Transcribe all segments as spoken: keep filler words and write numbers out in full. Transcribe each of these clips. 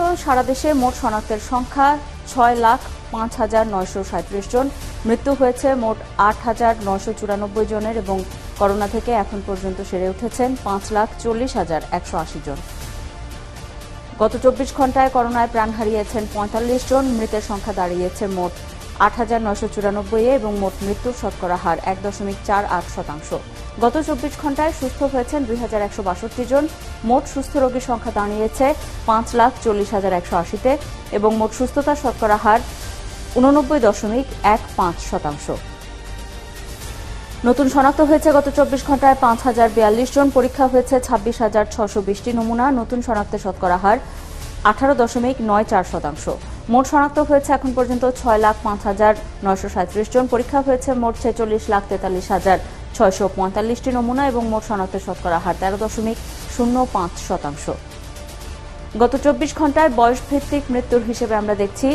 পর্যন্ত সারা দেশে মোট শনাক্তের সংখ্যা ছয় লাখ পাঁচ হাজার নয়শো সাঁত্রিশ জন, মৃত্যু হয়েছে মোট আট হাজার নয়শো চুরানব্বই জনের এবং করোনা থেকে এখন পর্যন্ত সেরে উঠেছেন পাঁচ লাখ চল্লিশ হাজার একশো আশি জন। গত চব্বিশ ঘন্টায় করোনায় প্রাণ হারিয়েছেন পঁয়তাল্লিশ জন, মৃতের সংখ্যা দাঁড়িয়েছে মোট আট হাজার নয়শো চুরানব্বইয়ে এবং মোট মৃত্যুর শতকরা হার এক দশমিক চার আট শতাংশ। গত চব্বিশ ঘন্টায় সুস্থ হয়েছেন দুই হাজার একশো বাষট্টি জন, মোট সুস্থ রোগীর সংখ্যা দাঁড়িয়েছে পাঁচ লাখ চল্লিশ হাজার একশো আশিতে এবং মোট সুস্থতার শতকরা হার উননব্বই দশমিক এক পাঁচ শতাংশ। নতুন শনাক্ত হয়েছে গত চব্বিশ ঘন্টায় পাঁচ হাজার বিয়াল্লিশ জন, পরীক্ষা হয়েছে ছাব্বিশ হাজার ছশো বিশটি নমুনা, নতুন শনাক্তের শতকরা হার আঠারো দশমিক নয় চার শতাংশ। মোট শনাক্ত হয়েছে এখন পর্যন্ত ছয় লাখ পাঁচ হাজার নয়শো সাঁত্রিশ জন, পরীক্ষা হয়েছে মোট ছেচল্লিশ লাখ তেতাল্লিশ হাজার ছয়শো পঁয়তাল্লিশটি নমুনা এবং মোট শনাক্তের শতকরা হার তেরো দশমিক শূন্য পাঁচ শতাংশ। গত চব্বিশ ঘন্টায় বয়সভিত্তিক মৃত্যুর হিসেবে আমরা দেখছি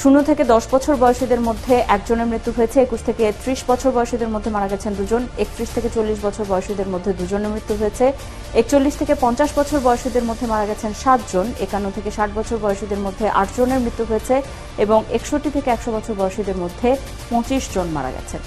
শূন্য থেকে দশ বছর বয়সীদের মধ্যে একজনের মৃত্যু হয়েছে, একুশ থেকে ত্রিশ বছর বয়সীদের মধ্যে মারা গেছেন দুজন, একত্রিশ থেকে চল্লিশ বছর বয়সীদের মধ্যে দুজনের মৃত্যু হয়েছে, একচল্লিশ থেকে পঞ্চাশ বছর বয়সীদের মধ্যে মারা গেছেন সাতজন, একান্ন থেকে ষাট বছর বয়সীদের মধ্যে আটজনের মৃত্যু হয়েছে এবং একষট্টি থেকে একশো বছর বয়সীদের মধ্যে পঁচিশ জন মারা গেছেন।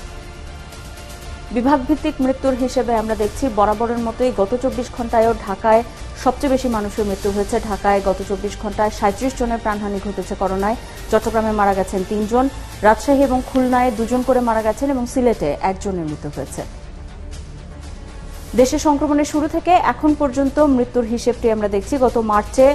বিভাগভিত্তিক মৃত্যুর হিসেবে আমরা দেখছি বরাবরের মতোই গত চব্বিশ ঘন্টায়ও ঢাকায় সবচেয়ে বেশি মানুষের মৃত্যু হয়েছে। ঢাকায় গত চব্বিশ ঘন্টায় সাঁত্রিশ জনের প্রাণহানি ঘটেছে করোনায়, চট্টগ্রামে মারা গেছেন তিনজন, রাজশাহী এবং খুলনায় দুজন করে মারা গেছেন এবং সিলেটে একজনের মৃত্যু হয়েছে। দেশে সংক্রমণের শুরু থেকে এখন পর্যন্ত মৃত্যুর হিসেবটি আমরা দেখছি গত মার্চে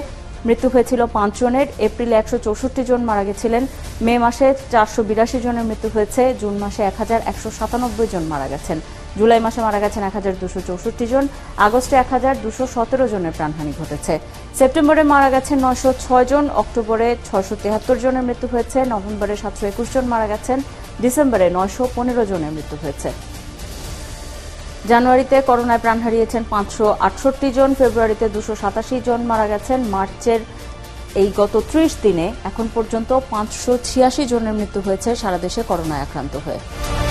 মৃত্যু হয়েছিল পাঁচ জনের, এপ্রিলে একশো চৌষট্টি জন মারা গেছিলেন, মে মাসে চারশো বিরাশি জনের মৃত্যু হয়েছে, জুন মাসে এক হাজার একশো সাতানব্বই জন মারা গেছেন, জুলাই মাসে মারা গেছেন এক হাজার দুশো চৌষট্টি জন, আগস্টে এক হাজার দুশো সতেরো জনের প্রাণহানি ঘটেছে, সেপ্টেম্বরে মারা গেছেন নয়শো ছয় জন, অক্টোবরে ছয়শো তেহাত্তর জনের মৃত্যু হয়েছে, নভেম্বরে সাতশো একুশ জন মারা গেছেন, ডিসেম্বরে নয়শো পনেরো জনের মৃত্যু হয়েছে। জানুয়ারিতে করোনায় প্রাণ হারিয়েছেন পাঁচশো আটষট্টি জন, ফেব্রুয়ারিতে দুশো সাতাশি জন মারা গেছেন, মার্চের এই গত ত্রিশ দিনে এখন পর্যন্ত পাঁচশো ছিয়াশি জনের মৃত্যু হয়েছে সারা দেশে করোনায় আক্রান্ত হয়ে।